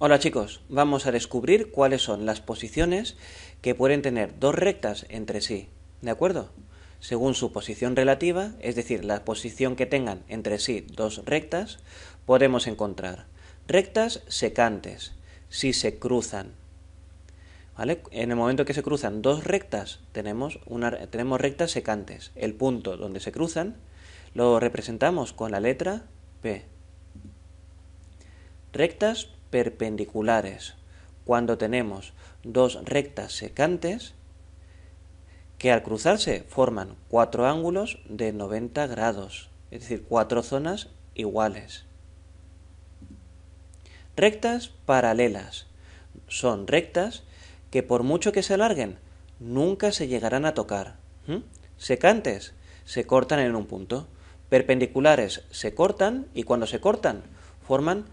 Hola chicos, vamos a descubrir cuáles son las posiciones que pueden tener dos rectas entre sí, ¿de acuerdo? Según su posición relativa, es decir, la posición que tengan entre sí dos rectas, podemos encontrar rectas secantes, si se cruzan. ¿Vale? En el momento que se cruzan dos rectas, tenemos rectas secantes. El punto donde se cruzan lo representamos con la letra P. Rectas perpendiculares. Cuando tenemos dos rectas secantes que al cruzarse forman cuatro ángulos de 90 grados, es decir, cuatro zonas iguales. Rectas paralelas. Son rectas que por mucho que se alarguen, nunca se llegarán a tocar. Secantes se cortan en un punto. Perpendiculares se cortan y cuando se cortan forman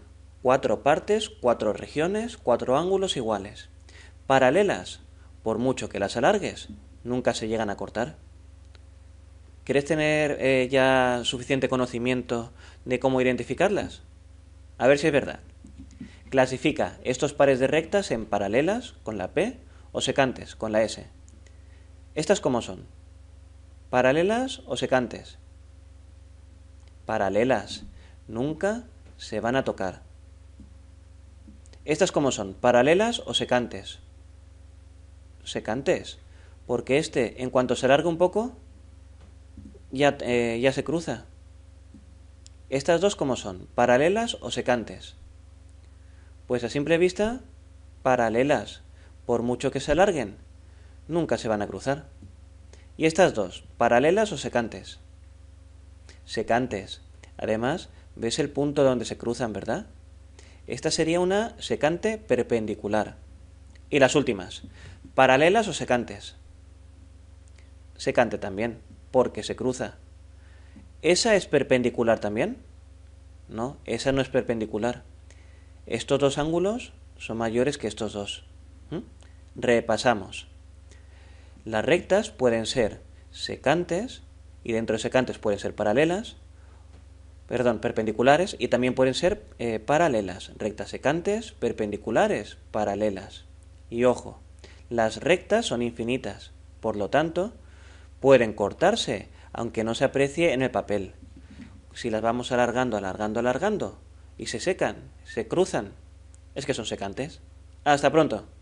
cuatro partes, cuatro regiones, cuatro ángulos iguales. Paralelas, por mucho que las alargues, nunca se llegan a cortar. ¿Quieres tener ya suficiente conocimiento de cómo identificarlas? A ver si es verdad. Clasifica estos pares de rectas en paralelas, con la P, o secantes, con la S. ¿Estas cómo son? ¿Paralelas o secantes? Paralelas. Nunca se van a tocar. ¿Estas cómo son? ¿Paralelas o secantes? Secantes. Porque este, en cuanto se alarga un poco, ya se cruza. ¿Estas dos cómo son? ¿Paralelas o secantes? Pues a simple vista, paralelas. Por mucho que se alarguen, nunca se van a cruzar. ¿Y estas dos? ¿Paralelas o secantes? Secantes. Además, ¿ves el punto donde se cruzan, verdad? Esta sería una secante perpendicular. Y las últimas, ¿paralelas o secantes? Secante también, porque se cruza. ¿Esa es perpendicular también? No, esa no es perpendicular. Estos dos ángulos son mayores que estos dos. Repasamos. Las rectas pueden ser secantes, y dentro de secantes pueden ser perpendiculares, y también pueden ser paralelas. Rectas secantes, perpendiculares, paralelas. Y ojo, las rectas son infinitas, por lo tanto, pueden cortarse, aunque no se aprecie en el papel. Si las vamos alargando, y se secan, se cruzan, es que son secantes. ¡Hasta pronto!